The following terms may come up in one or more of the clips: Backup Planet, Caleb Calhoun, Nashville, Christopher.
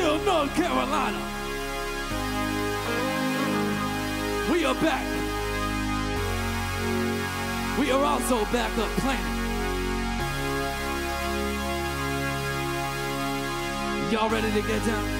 Nashville, North Carolina. We are back. We are also Backup Planet. Y'all ready to get down?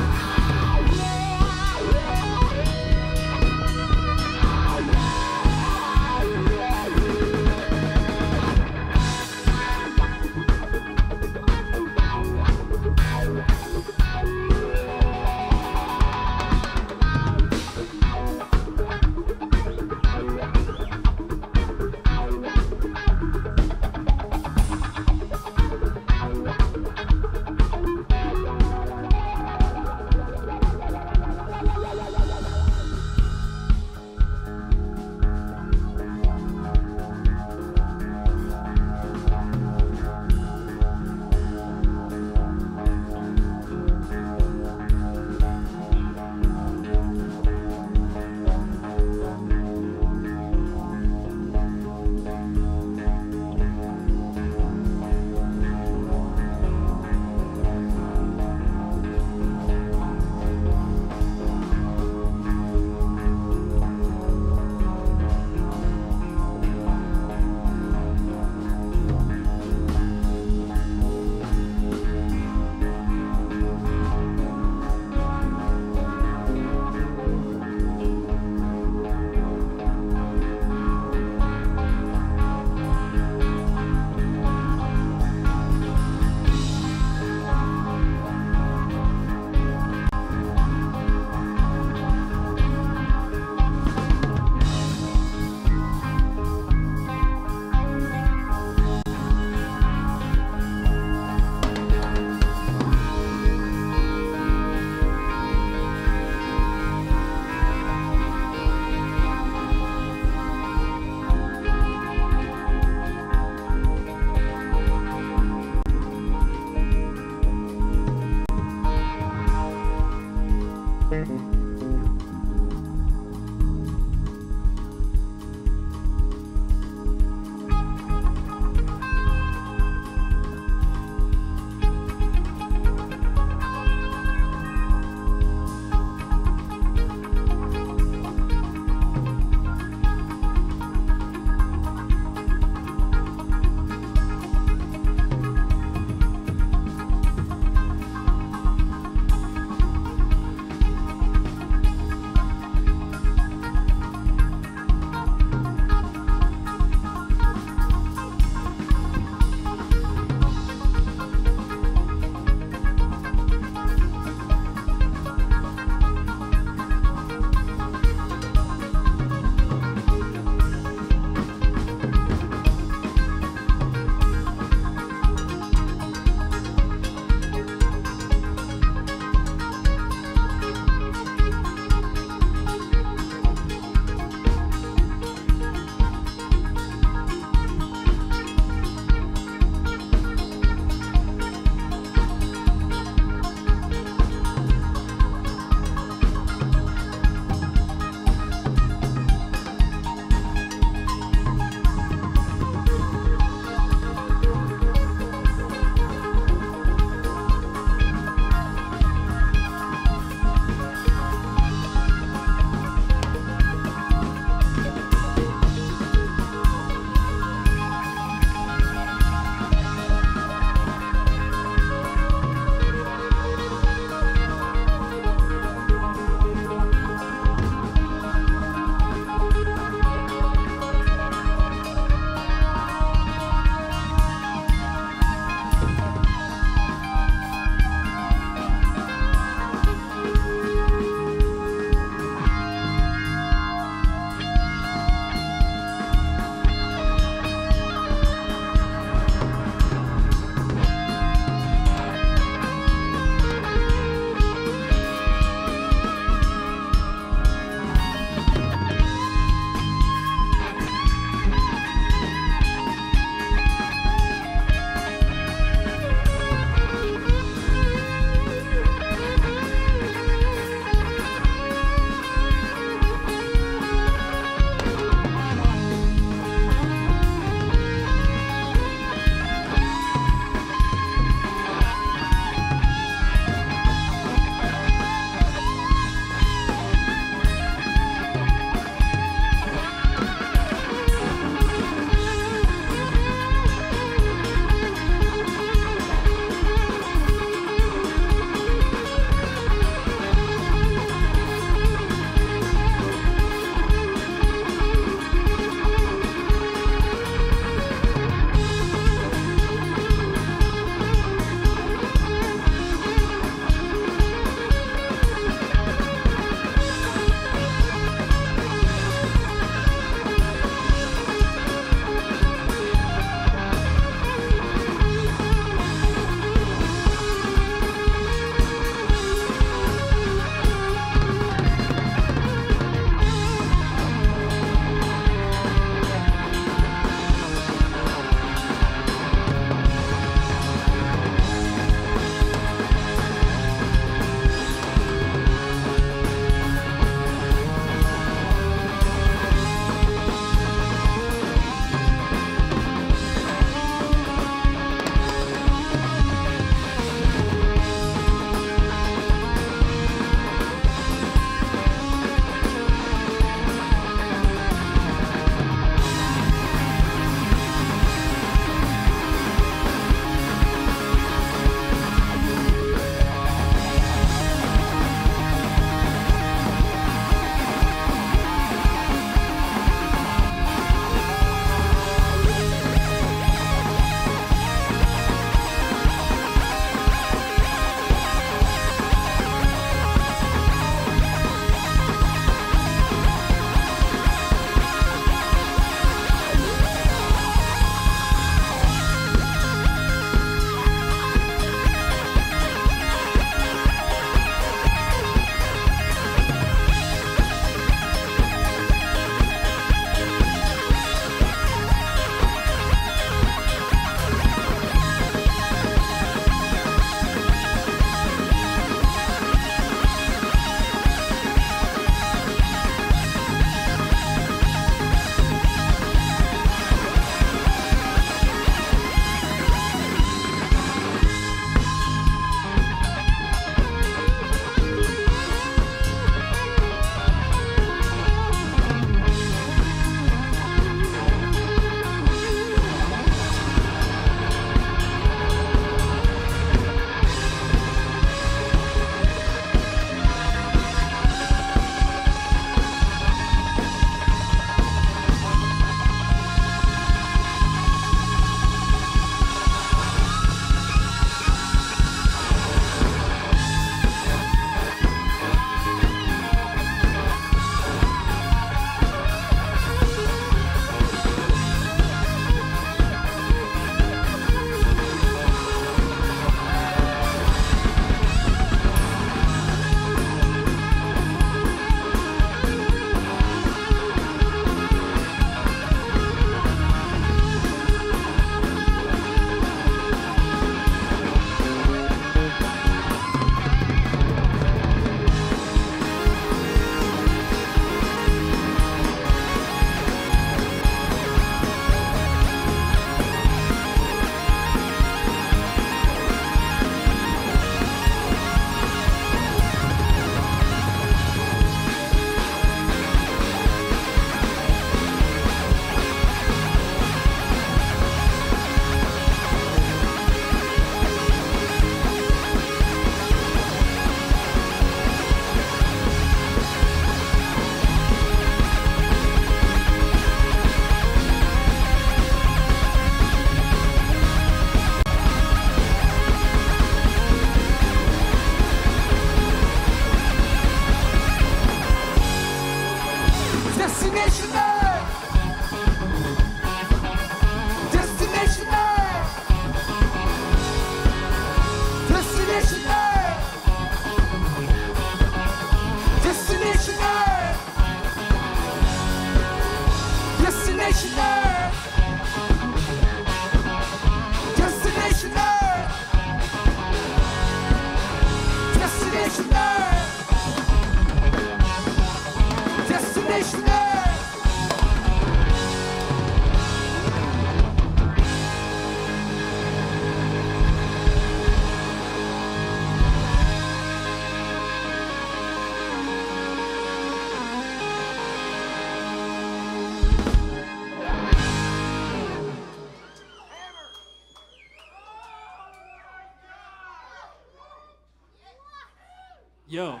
Yo,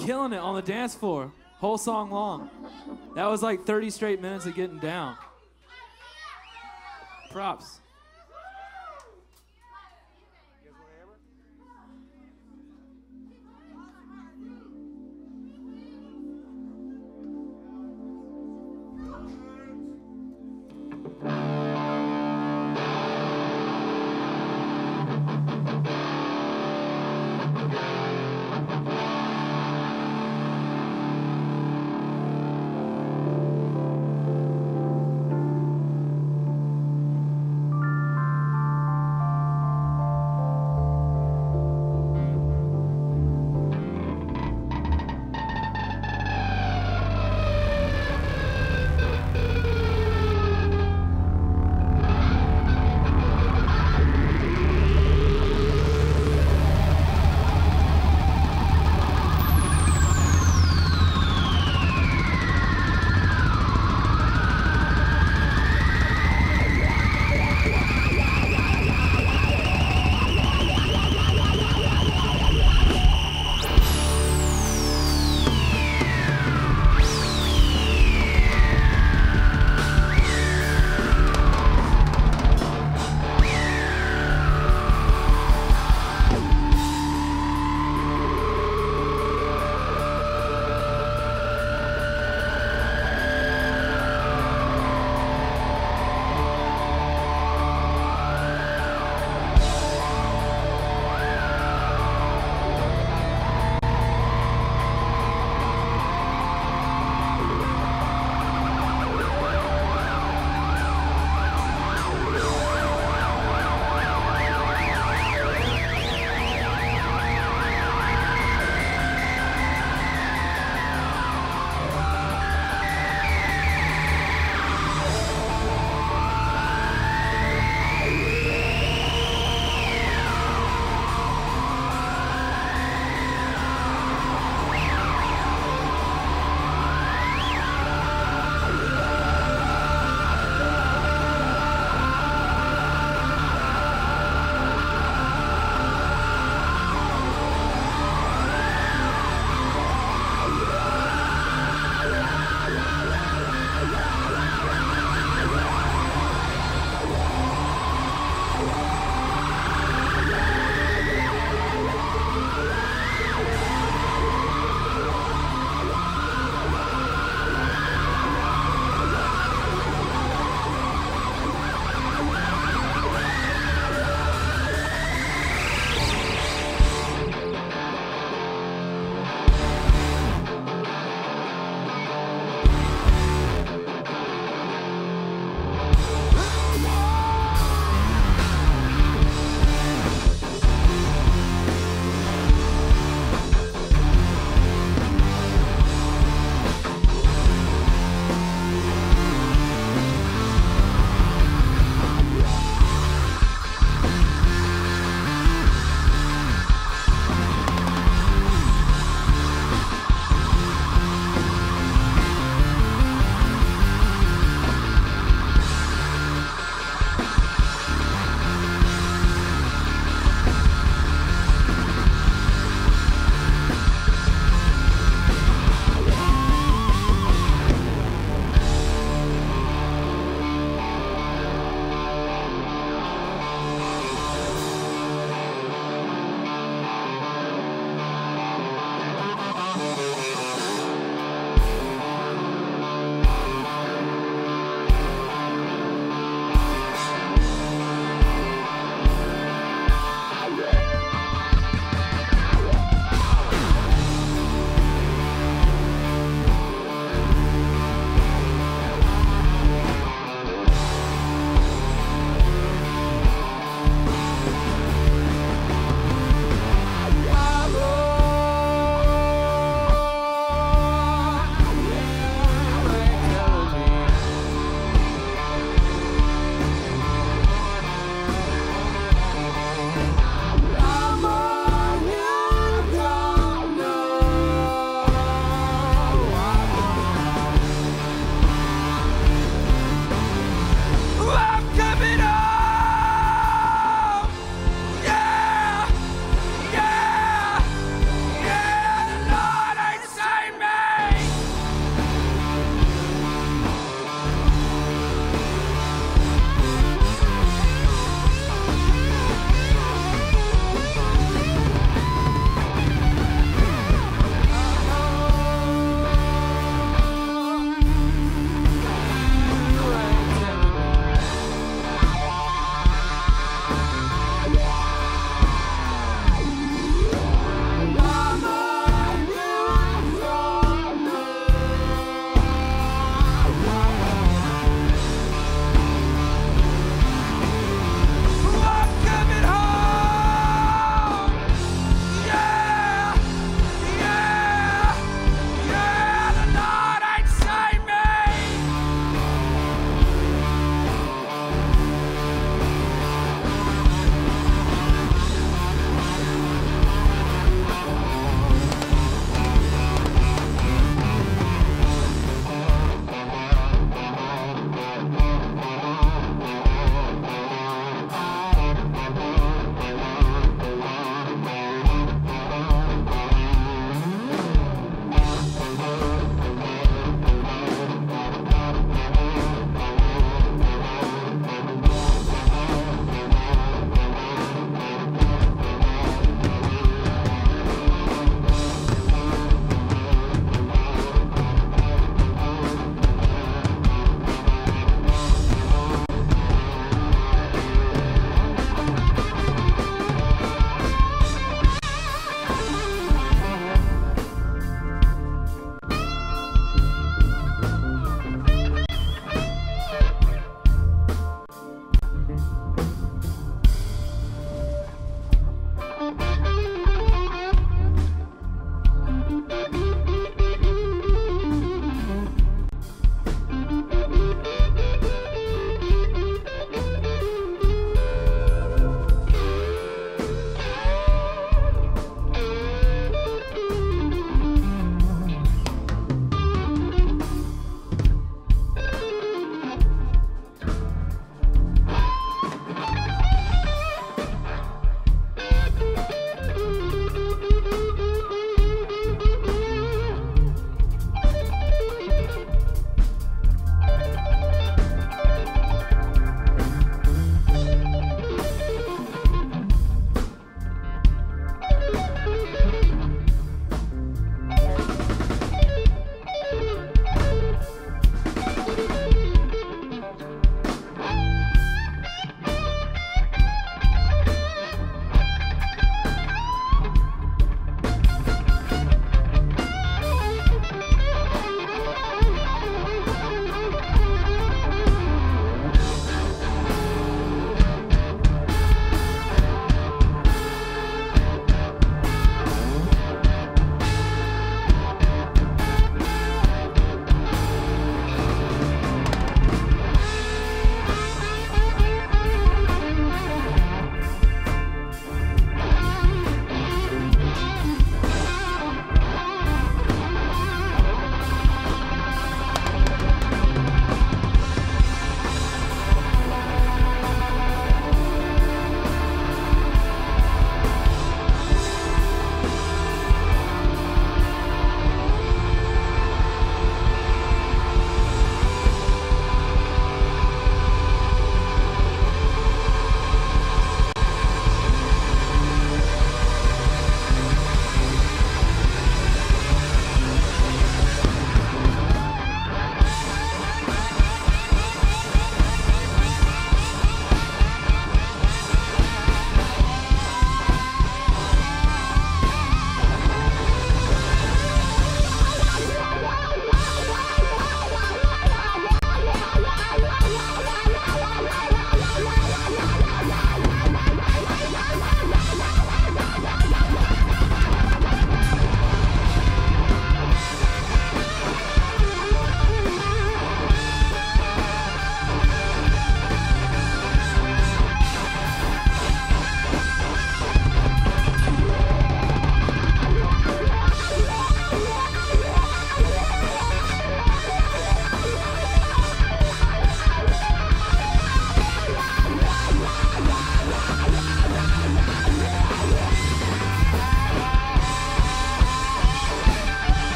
killing it on the dance floor, whole song long. That was like 30 straight minutes of getting down. Props.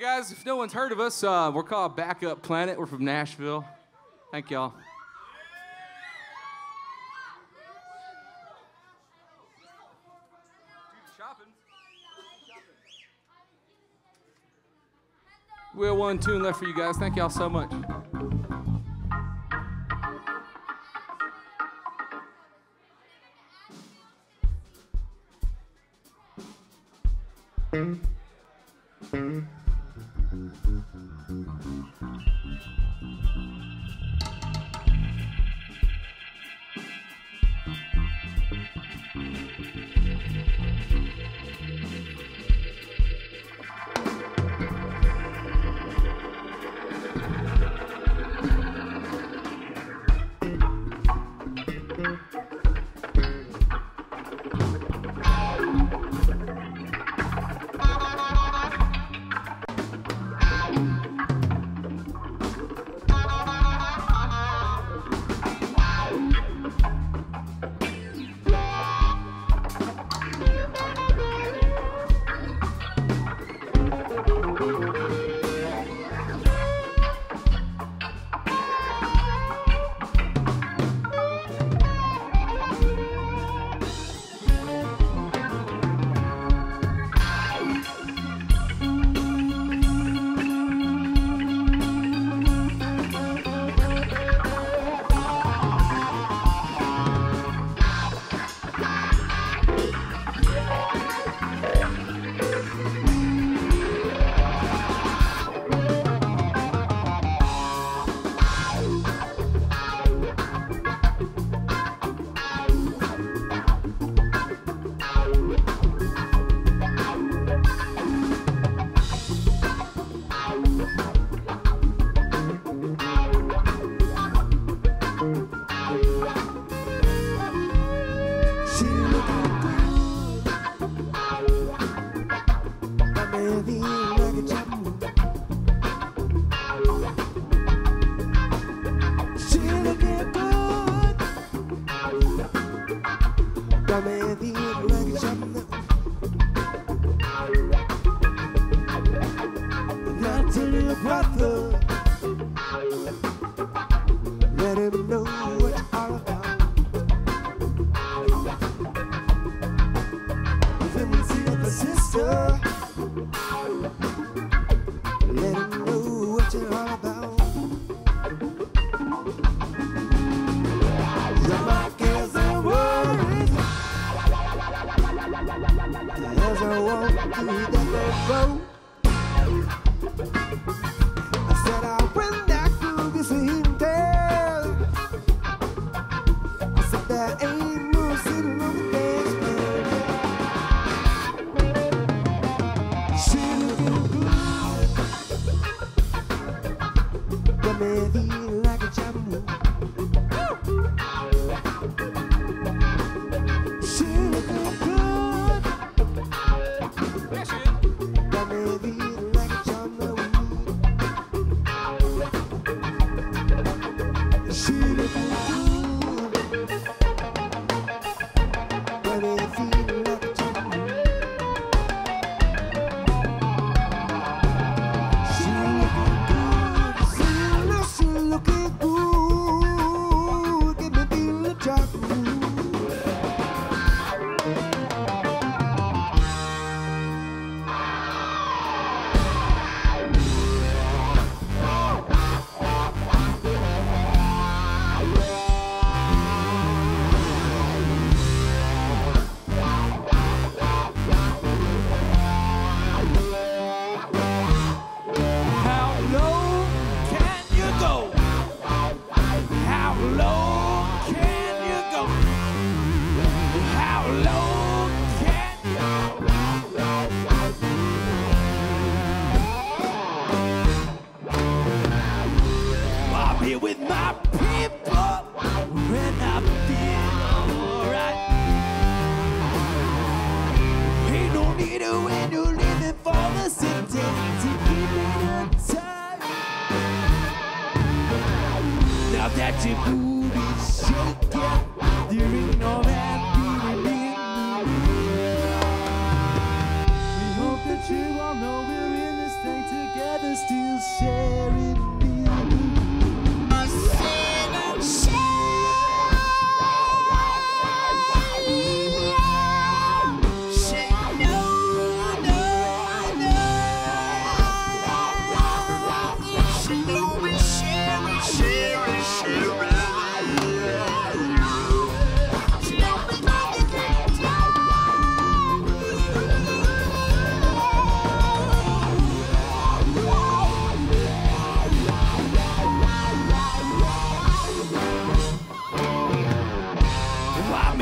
guys, if no one's heard of us, we're called Backup Planet. We're from Nashville. Thank y'all. We have one tune left for you guys. Thank y'all so much. We hope that you all know we're in this thing together.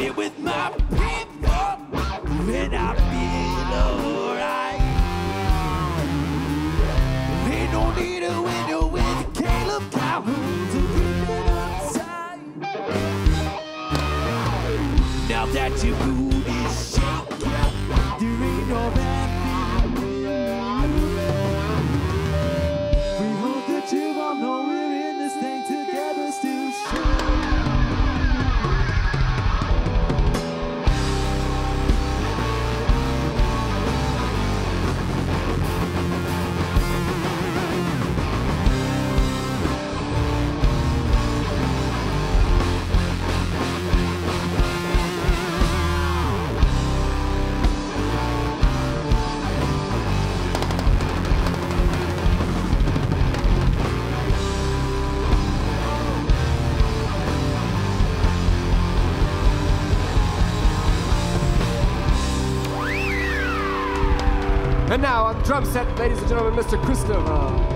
here with my people, and I feel alright. Ain't no need to window with Caleb Calhoun to keep it outside. Now that your mood is shaking, there ain't no bad feeling. We hope that you all know we're in this thing together still. And now on the drum set, ladies and gentlemen, Mr. Christopher.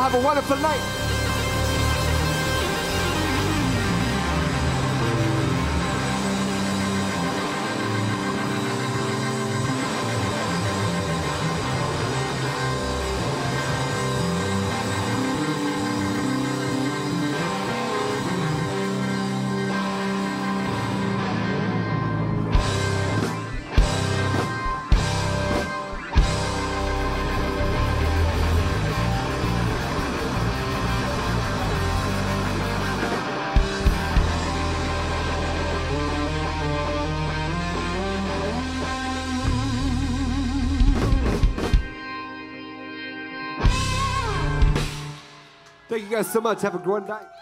y'all have a wonderful night. Thank you guys so much. Have a great night.